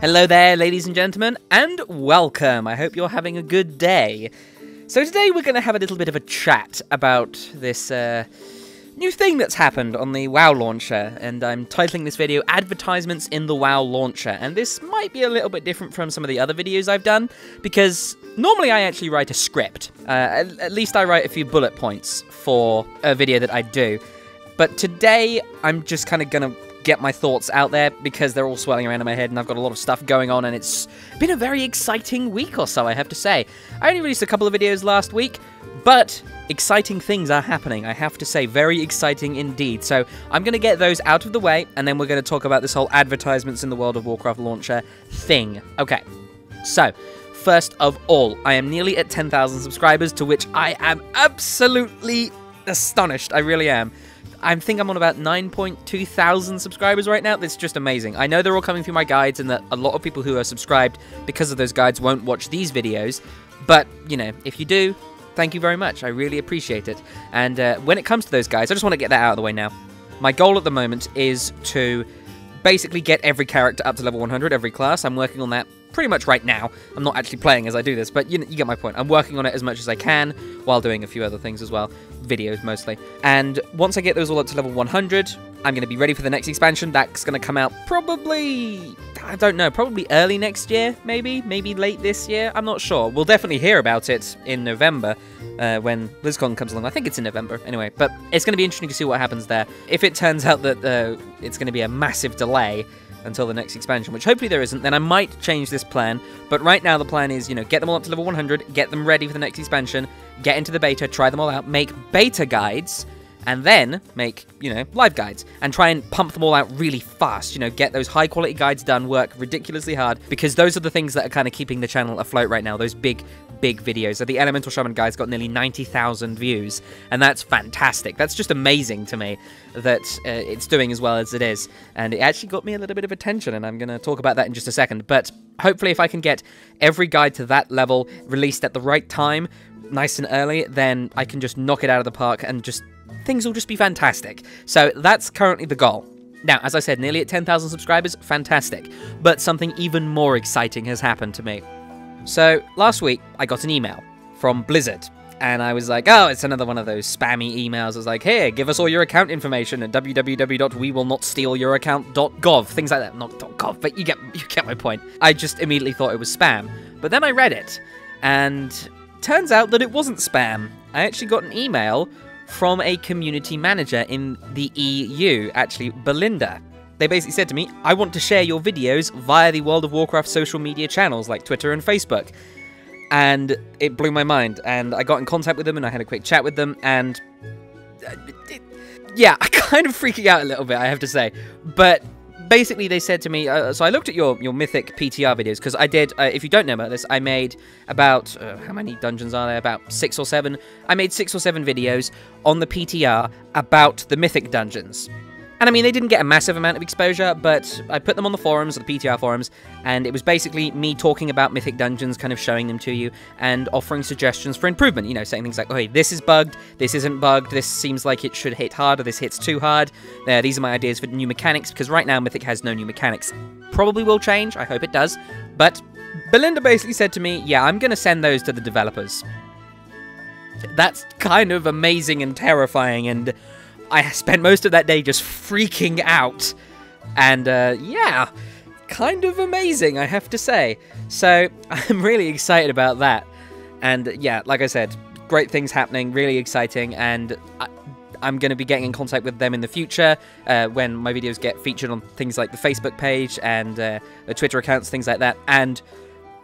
Hello there, ladies and gentlemen, and welcome. I hope you're having a good day. So today we're going to have a little bit of a chat about this new thing that's happened on the WoW launcher, and I'm titling this video Advertisements in the WoW Launcher. And this might be a little bit different from some of the other videos I've done, because normally I actually write a script. At least I write a few bullet points for a video that I do. But today I'm just kind of going to get my thoughts out there because they're all swirling around in my head and I've got a lot of stuff going on, and it's been a very exciting week or so, I have to say. I only released a couple of videos last week, but exciting things are happening, I have to say. Very exciting indeed. So I'm going to get those out of the way, and then we're going to talk about this whole advertisements in the World of Warcraft launcher thing. Okay, so first of all, I am nearly at 10,000 subscribers, to which I am absolutely astonished. I really am. I think I'm on about 9.2 thousand subscribers right now. That's just amazing. I know they're all coming through my guides, and that a lot of people who are subscribed because of those guides won't watch these videos. But, you know, if you do, thank you very much. I really appreciate it. And when it comes to those guides, I just want to get that out of the way now. My goal at the moment is to basically get every character up to level 100, every class. I'm working on that pretty much right now. I'm not actually playing as I do this, but you get my point. I'm working on it as much as I can while doing a few other things as well, videos mostly. And once I get those all up to level 100, I'm going to be ready for the next expansion. That's going to come out probably, I don't know, probably early next year, maybe late this year. I'm not sure. We'll definitely hear about it in November when BlizzCon comes along. I think it's in November anyway, but it's going to be interesting to see what happens there. If it turns out that it's going to be a massive delay until the next expansion, which hopefully there isn't, then I might change this plan. But right now the plan is, you know, get them all up to level 100, get them ready for the next expansion, get into the beta, try them all out, make beta guides, and then make, you know, live guides, and try and pump them all out really fast. You know, get those high quality guides done, work ridiculously hard, because those are the things that are kind of keeping the channel afloat right now, those big videos. So the Elemental Shaman guide's got nearly 90,000 views, and that's fantastic. That's just amazing to me that it's doing as well as it is, and it actually got me a little bit of attention, and I'm going to talk about that in just a second. But hopefully if I can get every guide to that level released at the right time, nice and early, then I can just knock it out of the park, and just things will just be fantastic. So that's currently the goal. Now, as I said, nearly at 10,000 subscribers, fantastic. But something even more exciting has happened to me. So last week, I got an email from Blizzard, and I was like, oh, it's another one of those spammy emails. I was like, here, give us all your account information at www.wewillnotstealyouraccount.gov, things like that. Not .gov, but you get my point. I just immediately thought it was spam. But then I read it, and turns out that it wasn't spam. I actually got an email from a community manager in the EU, actually, Belinda. They basically said to me, I want to share your videos via the World of Warcraft social media channels like Twitter and Facebook. And it blew my mind, and I got in contact with them, and I had a quick chat with them, and yeah, I'm kind of freaking out a little bit, I have to say. But basically they said to me, so I looked at your mythic PTR videos, because I did, if you don't know about this, I made about, how many dungeons are there, about 6 or 7? I made 6 or 7 videos on the PTR about the mythic dungeons. And I mean, they didn't get a massive amount of exposure, but I put them on the forums, the PTR forums, and it was basically me talking about mythic dungeons, kind of showing them to you, and offering suggestions for improvement, you know, saying things like, hey, this is bugged, this isn't bugged, this seems like it should hit harder, this hits too hard, these are my ideas for new mechanics, because right now mythic has no new mechanics. Probably will change, I hope it does, but Belinda basically said to me, yeah, I'm going to send those to the developers. That's kind of amazing and terrifying, and I spent most of that day just freaking out, and yeah, kind of amazing, I have to say. So I'm really excited about that, and yeah, like I said, great things happening, really exciting, and I'm going to be getting in contact with them in the future when my videos get featured on things like the Facebook page and the Twitter accounts, things like that, and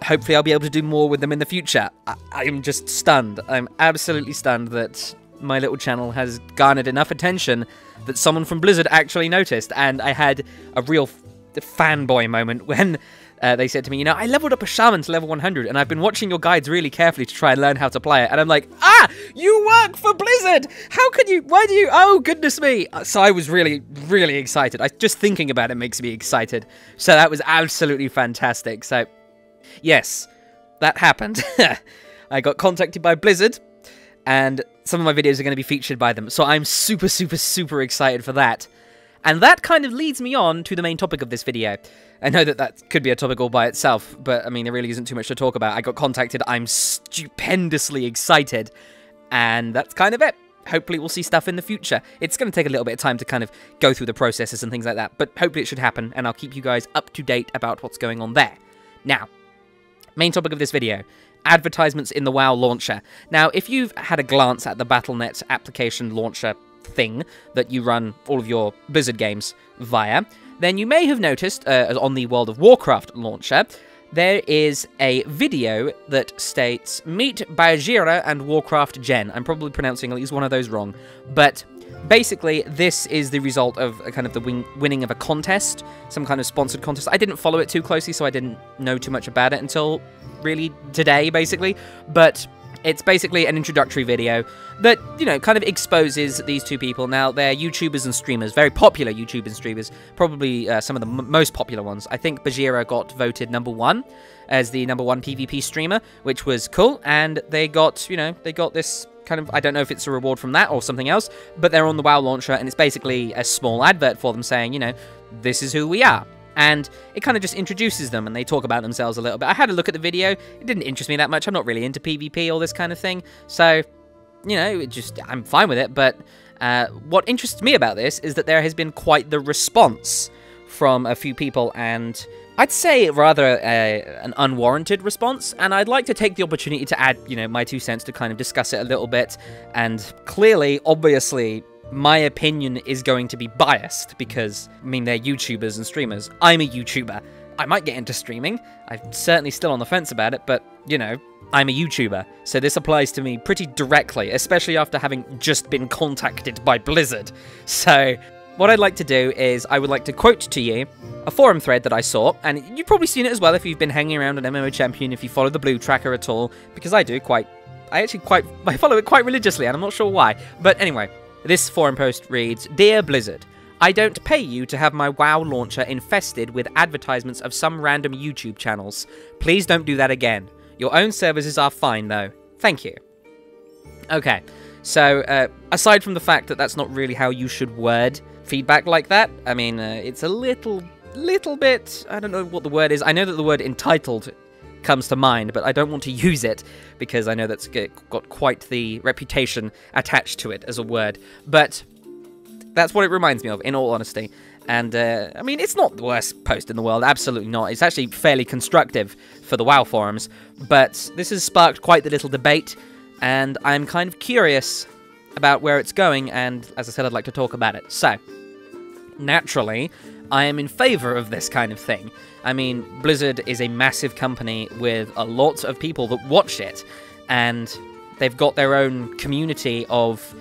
hopefully I'll be able to do more with them in the future. I'm just stunned. I'm absolutely stunned that my little channel has garnered enough attention that someone from Blizzard actually noticed, and I had a real fanboy moment when they said to me, you know, I leveled up a shaman to level 100, and I've been watching your guides really carefully to try and learn how to play it, and I'm like, ah, you work for Blizzard! How could you, why do you, oh, goodness me! So I was really, really excited. Just thinking about it makes me excited. So that was absolutely fantastic. So, yes, that happened. I got contacted by Blizzard, and some of my videos are going to be featured by them, so I'm super, super, super excited for that. And that kind of leads me on to the main topic of this video. I know that that could be a topic all by itself, but I mean, there really isn't too much to talk about. I got contacted, I'm stupendously excited, and that's kind of it. Hopefully we'll see stuff in the future. It's going to take a little bit of time to kind of go through the processes and things like that, but hopefully it should happen, and I'll keep you guys up to date about what's going on there. Now, main topic of this video, advertisements in the WoW launcher. Now, if you've had a glance at the BattleNet application launcher thing that you run all of your Blizzard games via, then you may have noticed on the World of Warcraft launcher, there is a video that states, meet Bajheera and Warcraft Jen. I'm probably pronouncing at least one of those wrong, but basically this is the result of a kind of the winning of a contest, some kind of sponsored contest. I didn't follow it too closely, so I didn't know too much about it until really today, basically, but it's basically an introductory video that, you know, kind of exposes these two people. Now, they're YouTubers and streamers, very popular YouTubers and streamers, probably some of the most popular ones. I think Bajheera got voted #1 as the #1 PvP streamer, which was cool. And they got, you know, they got this kind of, I don't know if it's a reward from that or something else, but they're on the WoW launcher, and it's basically a small advert for them saying, you know, this is who we are. And it kind of just introduces them, and they talk about themselves a little bit. I had a look at the video. It didn't interest me that much. I'm not really into PvP, all this kind of thing. So, you know, it just, I'm fine with it. But what interests me about this is that there has been quite the response from a few people, and I'd say rather an unwarranted response, and I'd like to take the opportunity to add, you know, my 2 cents to kind of discuss it a little bit. And clearly, obviously, my opinion is going to be biased because, I mean, they're YouTubers and streamers. I'm a YouTuber. I might get into streaming. I'm certainly still on the fence about it, but, you know, I'm a YouTuber. So this applies to me pretty directly, especially after having just been contacted by Blizzard. So what I'd like to do is I would like to quote to you a forum thread that I saw, and you've probably seen it as well if you've been hanging around on MMO Champion, if you follow the blue tracker at all, because I do quite, I follow it quite religiously, and I'm not sure why. But anyway, this forum post reads, Dear Blizzard, I don't pay you to have my WoW launcher infested with advertisements of some random YouTube channels. Please don't do that again. Your own services are fine, though. Thank you. Okay, so aside from the fact that that's not really how you should word feedback like that, I mean, it's a little bit, I don't know what the word is. I know that the word entitled comes to mind, but I don't want to use it because I know that's got quite the reputation attached to it as a word, but that's what it reminds me of, in all honesty. And I mean, it's not the worst post in the world, absolutely not. It's actually fairly constructive for the WoW forums, but this has sparked quite the little debate, and I'm kind of curious about where it's going, and as I said, I'd like to talk about it. So naturally, I am in favor of this kind of thing. I mean, Blizzard is a massive company with a lot of people that watch it, and they've got their own community of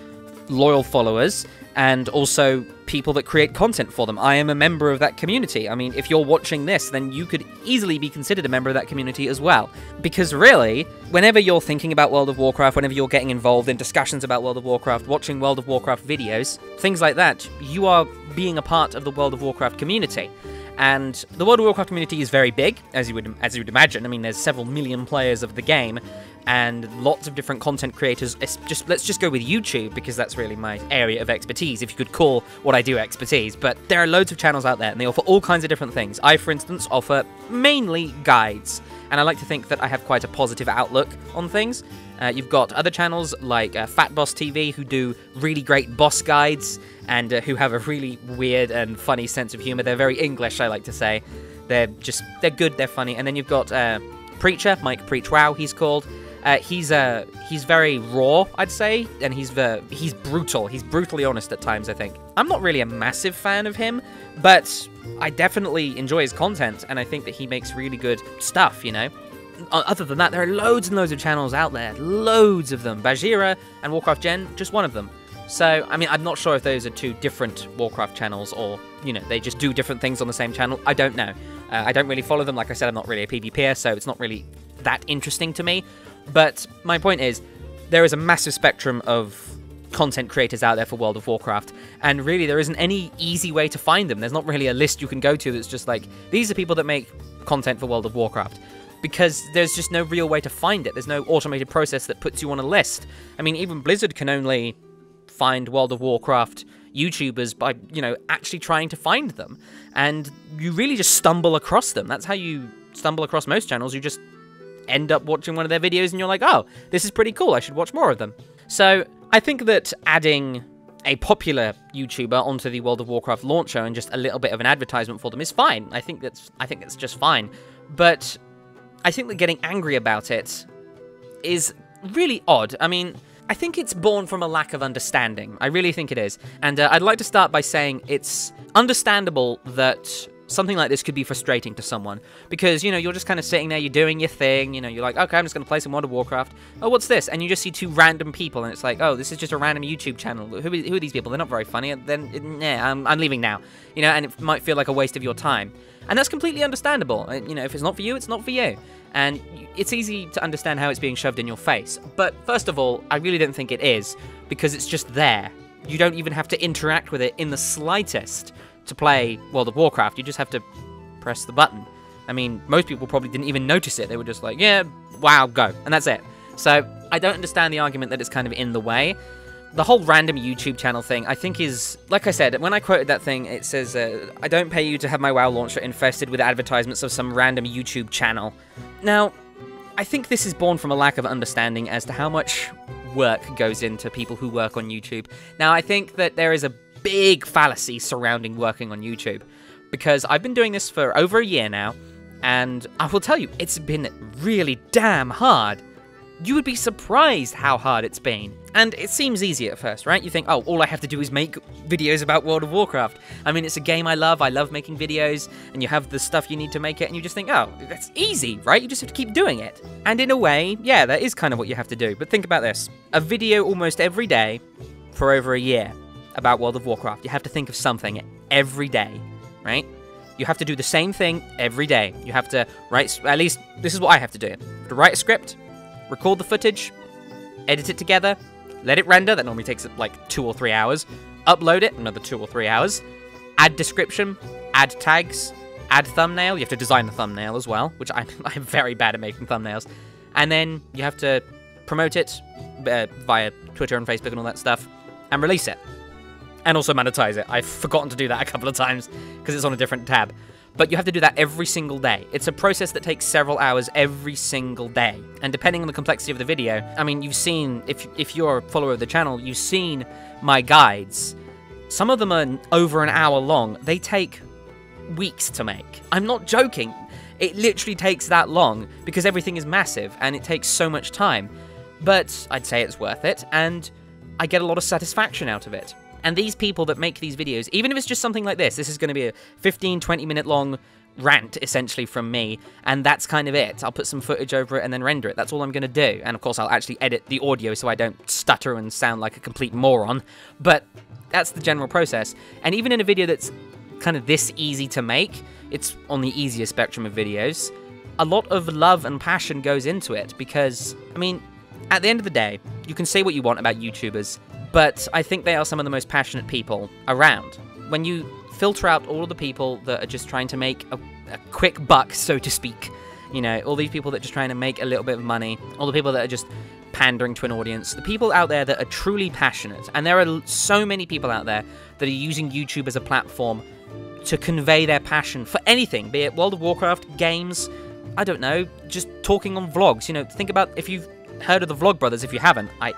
loyal followers and also people that create content for them. I am a member of that community. I mean, if you're watching this, then you could easily be considered a member of that community as well. Because really, whenever you're thinking about World of Warcraft, whenever you're getting involved in discussions about World of Warcraft, watching World of Warcraft videos, things like that, you are being a part of the World of Warcraft community. And the World of Warcraft community is very big, as you would imagine. I mean, there's several million players of the game, and lots of different content creators. Let's just go with YouTube, because that's really my area of expertise, if you could call what I do expertise. But there are loads of channels out there, and they offer all kinds of different things. I, for instance, offer mainly guides, and I like to think that I have quite a positive outlook on things. You've got other channels like Fat Boss TV, who do really great boss guides, and who have a really weird and funny sense of humor. They're very English, I like to say. They're good, they're funny. And then you've got Preacher, Mike Preach Wow, he's called. He's very raw, I'd say, and he's brutal. He's brutally honest at times, I think. I'm not really a massive fan of him, but I definitely enjoy his content, and I think that he makes really good stuff, you know? Other than that, there are loads and loads of channels out there, loads of them. Bajheera and Warcraft Jen, just one of them. So, I mean, I'm not sure if those are two different Warcraft channels, or, you know, they just do different things on the same channel. I don't know. I don't really follow them. Like I said, I'm not really a PvPer, so it's not really that interesting to me. But my point is, there is a massive spectrum of content creators out there for World of Warcraft, and really there isn't any easy way to find them. There's not really a list you can go to that's just like, these are people that make content for World of Warcraft, because there's just no real way to find it. There's no automated process that puts you on a list. I mean, even Blizzard can only find World of Warcraft YouTubers by, you know, actually trying to find them. And you really just stumble across them. That's how you stumble across most channels. You just end up watching one of their videos and you're like, oh, this is pretty cool. I should watch more of them. So I think that adding a popular YouTuber onto the World of Warcraft launcher and just a little bit of an advertisement for them is fine. I think that's just fine. But I think that getting angry about it is really odd. I mean, I think it's born from a lack of understanding. I really think it is. And I'd like to start by saying it's understandable that something like this could be frustrating to someone. Because, you know, you're just kind of sitting there, you're doing your thing, you know, you're like, okay, I'm just going to play some World of Warcraft. Oh, what's this? And you just see two random people, and it's like, oh, this is just a random YouTube channel. Who are these people? They're not very funny. And then, yeah, I'm leaving now. You know, and it might feel like a waste of your time. And that's completely understandable. You know, if it's not for you, it's not for you. And it's easy to understand how it's being shoved in your face. But first of all, I really don't think it is, because it's just there. You don't even have to interact with it in the slightest to play World of Warcraft. You just have to press the button. I mean, most people probably didn't even notice it. They were just like, yeah, wow, go. And that's it. So I don't understand the argument that it's kind of in the way. The whole random YouTube channel thing, I think is, like I said, when I quoted that thing, it says, I don't pay you to have my WoW launcher infested with advertisements of some random YouTube channel. Now, I think this is born from a lack of understanding as to how much work goes into people who work on YouTube. Now, I think that there is a big fallacy surrounding working on YouTube, because I've been doing this for over a year now, and I will tell you, it's been really damn hard. You would be surprised how hard it's been. And it seems easy at first, right? You think, oh, all I have to do is make videos about World of Warcraft. I mean, it's a game I love making videos, and you have the stuff you need to make it, and you just think, oh, that's easy, right? You just have to keep doing it. And in a way, yeah, that is kind of what you have to do. But think about this. A video almost every day for over a year about World of Warcraft. You have to think of something every day, right? You have to do the same thing every day. You have to write, at least this is what I have to do. To write a script, record the footage, edit it together, let it render, that normally takes like 2 or 3 hours, upload it, another 2 or 3 hours, add description, add tags, add thumbnail, you have to design the thumbnail as well, which I'm very bad at making thumbnails, and then you have to promote it via Twitter and Facebook and all that stuff, and release it, and also monetize it. I've forgotten to do that a couple of times because it's on a different tab. But you have to do that every single day. It's a process that takes several hours every single day. And depending on the complexity of the video, I mean, you've seen, if you're a follower of the channel, you've seen my guides. Some of them are over an hour long. They take weeks to make. I'm not joking. It literally takes that long because everything is massive and it takes so much time. But I'd say it's worth it, and I get a lot of satisfaction out of it. And these people that make these videos, even if it's just something like this is going to be a 15, 20-minute long rant, essentially, from me, and that's kind of it. I'll put some footage over it and then render it. That's all I'm going to do. And, of course, I'll actually edit the audio so I don't stutter and sound like a complete moron. But that's the general process. And even in a video that's kind of this easy to make, it's on the easier spectrum of videos, a lot of love and passion goes into it because, I mean, at the end of the day, you can say what you want about YouTubers, but I think they are some of the most passionate people around. When you filter out all of the people that are just trying to make a quick buck, so to speak, you know, all these people that are just trying to make a little bit of money, all the people that are just pandering to an audience, the people out there that are truly passionate, and there are so many people out there that are using YouTube as a platform to convey their passion for anything, be it World of Warcraft, games, I don't know, just talking on vlogs. You know, think about if you've heard of the Vlog Brothers. If you haven't, I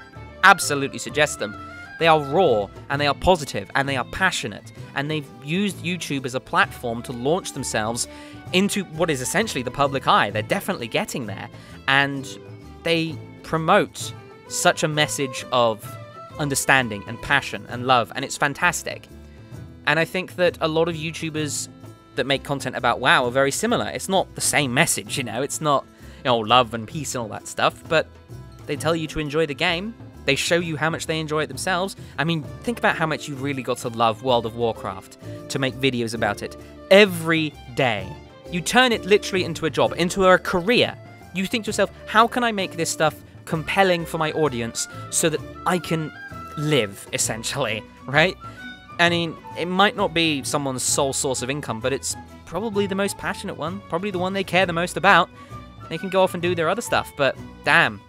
absolutely suggest them. They are raw, and they are positive, and they are passionate, and they've used YouTube as a platform to launch themselves into what is essentially the public eye. They're definitely getting there, and they promote such a message of understanding and passion and love, and it's fantastic. And I think that a lot of YouTubers that make content about WoW are very similar. It's not the same message, you know, it's not, you know, love and peace and all that stuff, but they tell you to enjoy the game. They show you how much they enjoy it themselves. I mean, think about how much you've really got to love World of Warcraft to make videos about it every day. You turn it literally into a job, into a career. You think to yourself, how can I make this stuff compelling for my audience so that I can live, essentially, right? I mean, it might not be someone's sole source of income, but it's probably the most passionate one, probably the one they care the most about. They can go off and do their other stuff, but damn,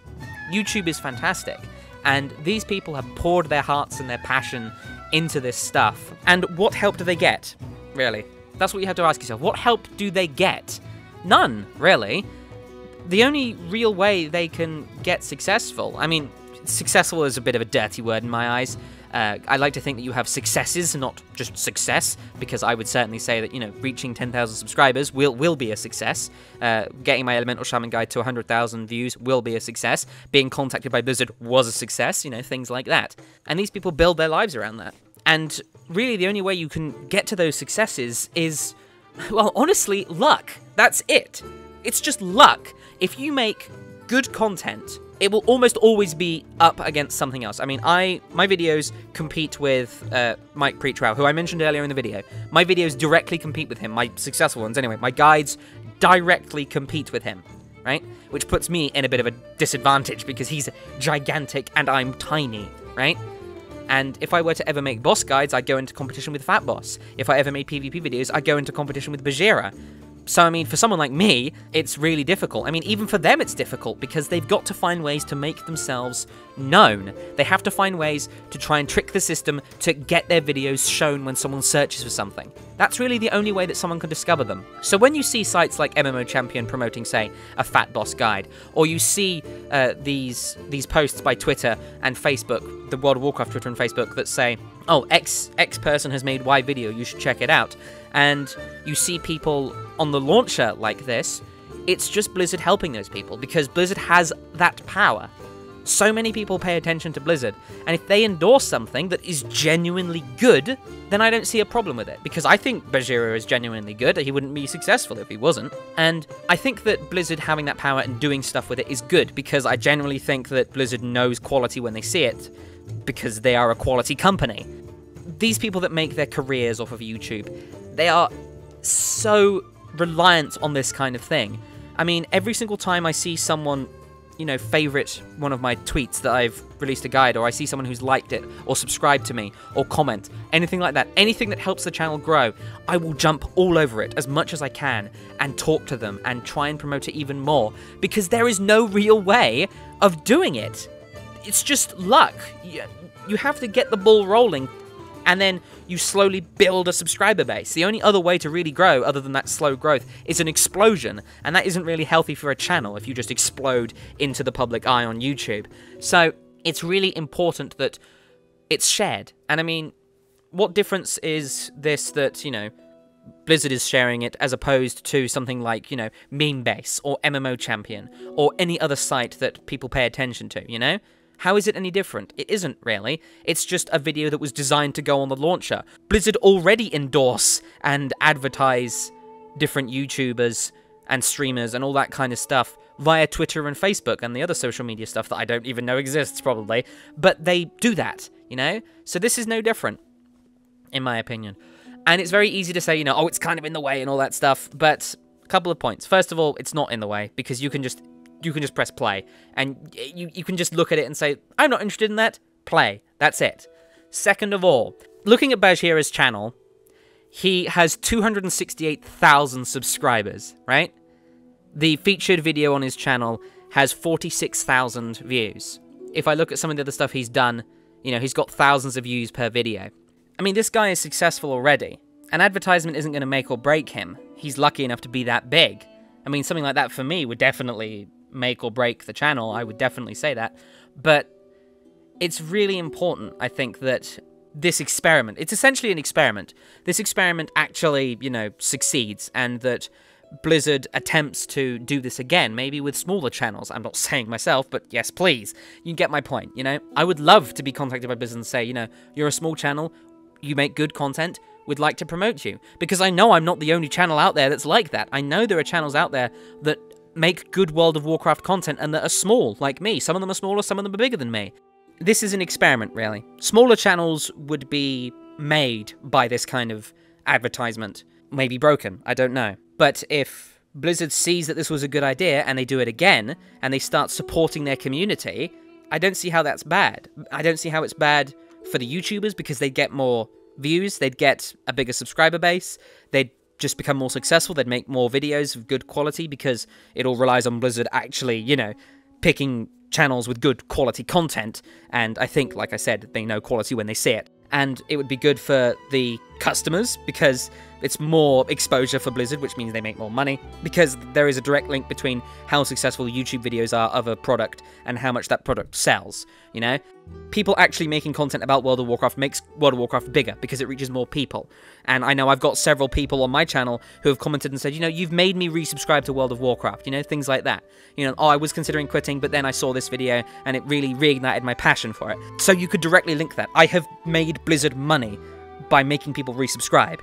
YouTube is fantastic. And these people have poured their hearts and their passion into this stuff. And what help do they get, really? That's what you have to ask yourself. What help do they get? None, really. The only real way they can get successful, I mean, successful is a bit of a dirty word in my eyes. I like to think that you have successes, not just success, because I would certainly say that, you know, reaching 10,000 subscribers will be a success. Getting my Elemental Shaman guide to 100,000 views will be a success. Being contacted by Blizzard was a success, you know, things like that. And these people build their lives around that. And really the only way you can get to those successes is, well, honestly, luck. That's it. It's just luck. If you make good content, it will almost always be up against something else. I mean, my videos compete with Mike Preach Wow, who I mentioned earlier in the video. My videos directly compete with him, my successful ones anyway. My guides directly compete with him, right? Which puts me in a bit of a disadvantage because he's gigantic and I'm tiny, right? And if I were to ever make boss guides, I'd go into competition with Fat Boss. If I ever made PvP videos, I'd go into competition with Bajheera. So, I mean, for someone like me, it's really difficult. I mean, even for them, it's difficult because they've got to find ways to make themselves known. They have to find ways to try and trick the system to get their videos shown when someone searches for something. That's really the only way that someone can discover them. So when you see sites like MMO Champion promoting, say, a Fat Boss guide, or you see these posts by Twitter and Facebook, the World of Warcraft Twitter and Facebook, that say, oh, X person has made Y video, you should check it out. And you see people on the launcher like this, it's just Blizzard helping those people, because Blizzard has that power. So many people pay attention to Blizzard, and if they endorse something that is genuinely good, then I don't see a problem with it, because I think Bajheera is genuinely good. He wouldn't be successful if he wasn't. And I think that Blizzard having that power and doing stuff with it is good, because I generally think that Blizzard knows quality when they see it, because they are a quality company. These people that make their careers off of YouTube, they are so reliant on this kind of thing. I mean, every single time I see someone, you know, favorite one of my tweets that I've released a guide, or I see someone who's liked it, or subscribed to me, or comment, anything like that, anything that helps the channel grow, I will jump all over it as much as I can and talk to them and try and promote it even more, because there is no real way of doing it. It's just luck. You have to get the ball rolling, and then you slowly build a subscriber base. The only other way to really grow, other than that slow growth, is an explosion, and that isn't really healthy for a channel if you just explode into the public eye on YouTube. So it's really important that it's shared. And I mean, what difference is this that, you know, Blizzard is sharing it as opposed to something like, you know, MemeBase or MMO Champion or any other site that people pay attention to, you know? How is it any different? It isn't, really. It's just a video that was designed to go on the launcher. Blizzard already endorse and advertise different YouTubers and streamers and all that kind of stuff via Twitter and Facebook and the other social media stuff that I don't even know exists, probably. But they do that, you know? So this is no different, in my opinion. And it's very easy to say, you know, oh, it's kind of in the way and all that stuff, but a couple of points. First of all, it's not in the way, because you can just press play, and you can just look at it and say, I'm not interested in that, play, that's it. Second of all, looking at Bajheera's channel, he has 268,000 subscribers, right? The featured video on his channel has 46,000 views. If I look at some of the other stuff he's done, you know, he's got thousands of views per video. I mean, this guy is successful already. An advertisement isn't going to make or break him. He's lucky enough to be that big. I mean, something like that for me would definitely make or break the channel, I would definitely say that, but it's really important, I think, that this experiment, it's essentially an experiment, this experiment actually, you know, succeeds, and that Blizzard attempts to do this again, maybe with smaller channels. I'm not saying myself, but yes, please, you get my point, you know? I would love to be contacted by Blizzard and say, you know, you're a small channel, you make good content, we'd like to promote you, because I know I'm not the only channel out there that's like that. I know there are channels out there that make good World of Warcraft content and that are small, like me. Some of them are smaller, some of them are bigger than me. This is an experiment, really. Smaller channels would be made by this kind of advertisement. Maybe broken, I don't know. But if Blizzard sees that this was a good idea and they do it again, and they start supporting their community, I don't see how that's bad. I don't see how it's bad for the YouTubers, because they'd get more views, they'd get a bigger subscriber base, they'd just become more successful, they'd make more videos of good quality, because it all relies on Blizzard actually, you know, picking channels with good quality content, and I think, like I said, they know quality when they see it. and it would be good for the customers because it's more exposure for Blizzard, which means they make more money, because there is a direct link between how successful YouTube videos are of a product and how much that product sells, you know? People actually making content about World of Warcraft makes World of Warcraft bigger because it reaches more people. And I know I've got several people on my channel who have commented and said, you know, you've made me resubscribe to World of Warcraft, you know, things like that. You know, oh, I was considering quitting, but then I saw this video and it really reignited my passion for it. So you could directly link that. I have made Blizzard money by making people resubscribe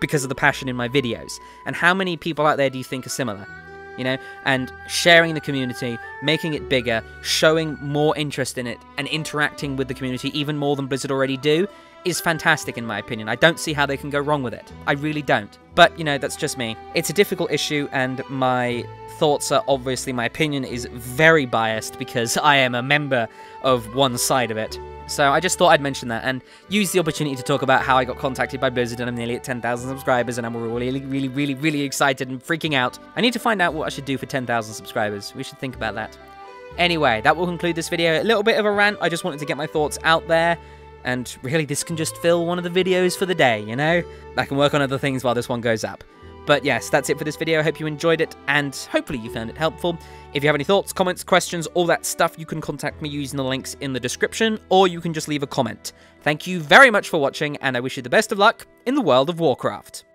because of the passion in my videos. And how many people out there do you think are similar? You know, and sharing the community, making it bigger, showing more interest in it, and interacting with the community even more than Blizzard already do is fantastic in my opinion. I don't see how they can go wrong with it. I really don't. But, you know, that's just me. It's a difficult issue, and my thoughts are obviously, my opinion is very biased because I am a member of one side of it. So I just thought I'd mention that and use the opportunity to talk about how I got contacted by Blizzard and I'm nearly at 10,000 subscribers and I'm really, really, really, really excited and freaking out. I need to find out what I should do for 10,000 subscribers. We should think about that. Anyway, that will conclude this video. A little bit of a rant. I just wanted to get my thoughts out there. And really, this can just fill one of the videos for the day, you know? I can work on other things while this one goes up. But yes, that's it for this video. I hope you enjoyed it, and hopefully you found it helpful. If you have any thoughts, comments, questions, all that stuff, you can contact me using the links in the description, or you can just leave a comment. Thank you very much for watching, and I wish you the best of luck in the World of Warcraft.